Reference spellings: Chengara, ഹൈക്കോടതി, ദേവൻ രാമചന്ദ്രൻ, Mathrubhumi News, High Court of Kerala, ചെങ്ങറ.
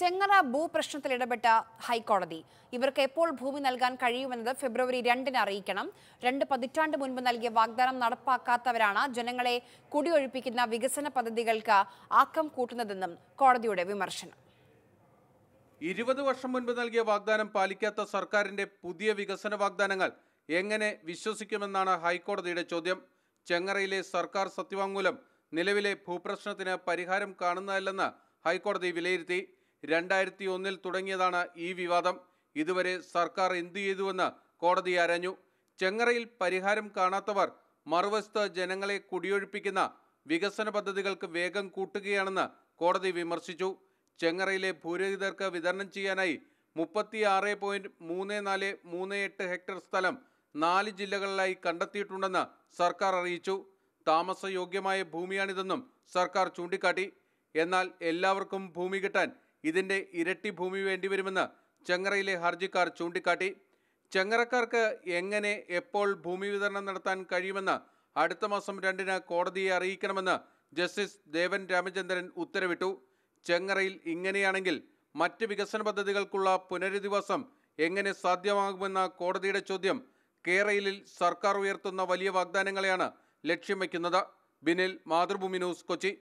Chengara Boo Prashnathil Idapetta High Court. Ivarkku eppol Bhoomi Nalkan Kariyumennu February 2-ന് അറിയിക്കണം. 2 പതിറ്റാണ്ട് മുൻപ് നൽകിയ വാഗ്ദാനം നടപ്പാക്കാത്തവരാണ് ജനങ്ങളെ കുടിയൊഴിപ്പിക്കുന്ന വികസന പദ്ധതികൾക്ക് ആക്കം കൂട്ടുന്നതെന്നും കോടതിയുടെ വിമർശനം. 20 വർഷം മുൻപ് നൽകിയ വാഗ്ദാനം പാലിക്കാത്ത സർക്കാരിന്റെ പുതിയ വികസന വാഗ്ദാനങ്ങൾ എങ്ങനെ വിശ്വസിക്കുമെന്നാണ് ഹൈക്കോടതിയുടെ ചോദ്യം. ചെങ്ങറയിലെ സർക്കാർ സത്യവാങ്മൂലം നിലവിലെ ഭൂപ്രശ്നത്തിന് പരിഹാരം കാണുന്നതല്ലെന്ന് ഹൈക്കോടതി വിലയിരുത്തി. 2001-ൽ തുടങ്ങിയതാണ് ഈ വിവാദം. ഇതുവരെ സർക്കാർ എന്തു ചെയ്തുവെന്ന് കോടതി ആരാഞ്ഞു. ചെങ്ങറയിൽ പരിഹാരം കാണാത്തവർ മറുവശത്ത് ജനങ്ങളെ കുടിയൊഴിപ്പിക്കുന്ന വികസന പദ്ധതികൾക്ക് വേഗം കൂട്ടുകയാണെന്ന് കോടതി വിമർശിച്ചു. ചെങ്ങറയിലെ ഭൂരഹിതർക്ക് വിതരണം ചെയ്യാനായി 36.3438 ഹെക്ടർ സ്ഥലം 4 ജില്ലകളിലായി കണ്ടെത്തിയിട്ടുണ്ടെന്ന് സർക്കാർ അറിയിച്ചു. താമസയോഗ്യമായ ഭൂമിയാണിതെന്നും സർക്കാർ ചൂണ്ടിക്കാട്ടി. എന്നാൽ എല്ലാവർക്കും ഭൂമി കിട്ടാൻ ഇതിന്റെ ഇരട്ടി ഭൂമി വേണ്ടിവരുമെന്ന് ചെങ്ങറയിലെ ഹർജിക്കാർ ചൂണ്ടിക്കാട്ടി. ചെങ്ങറക്കാർക്ക് എങ്ങനെ എപ്പോൾ ഭൂമി വിതരണം നടത്താൻ കഴിയുമെന്ന് അടുത്ത മാസം 2-ന് കോടതിയെ അറിയിക്കണമെന്ന് ജസ്റ്റിസ് ദേവൻ രാമചന്ദ്രൻ ഉത്തരവിട്ടു. ചെങ്ങറയിൽ ഇങ്ങനെയാണെങ്കിൽ മറ്റ് വികസന പദ്ധതികൾക്കുള്ള പുനരധിവാസം എങ്ങനെ സാധ്യമാകുമെന്ന കോടതിയുടെ ചോദ്യം കേരളയിൽ സർക്കാർ ഉയർത്തുന്ന വലിയ വാഗ്ദാനങ്ങളെയാണ് ലക്ഷ്യം വയ്ക്കുന്നത്. ബിനിൽ, മാതൃഭൂമി ന്യൂസ്, കൊച്ചി.